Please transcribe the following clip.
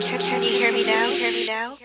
Can you hear me now?